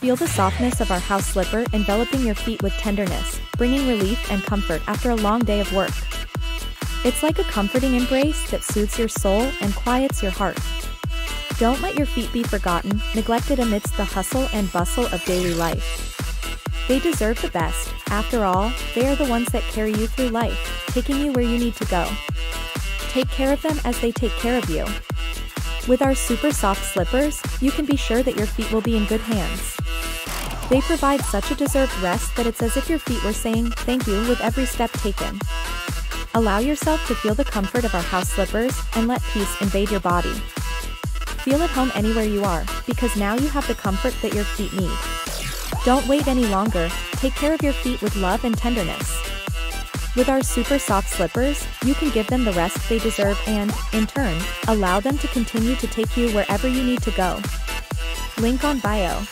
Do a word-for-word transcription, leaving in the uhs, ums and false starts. Feel the softness of our house slipper enveloping your feet with tenderness, bringing relief and comfort after a long day of work. It's like a comforting embrace that soothes your soul and quiets your heart. Don't let your feet be forgotten, neglected amidst the hustle and bustle of daily life. They deserve the best. After all, they are the ones that carry you through life, taking you where you need to go. Take care of them as they take care of you. With our super soft slippers, you can be sure that your feet will be in good hands. They provide such a deserved rest that it's as if your feet were saying thank you with every step taken. Allow yourself to feel the comfort of our house slippers and let peace invade your body. Feel at home anywhere you are, because now you have the comfort that your feet need. Don't wait any longer, take care of your feet with love and tenderness. With our super soft slippers, you can give them the rest they deserve and, in turn, allow them to continue to take you wherever you need to go. Link on bio.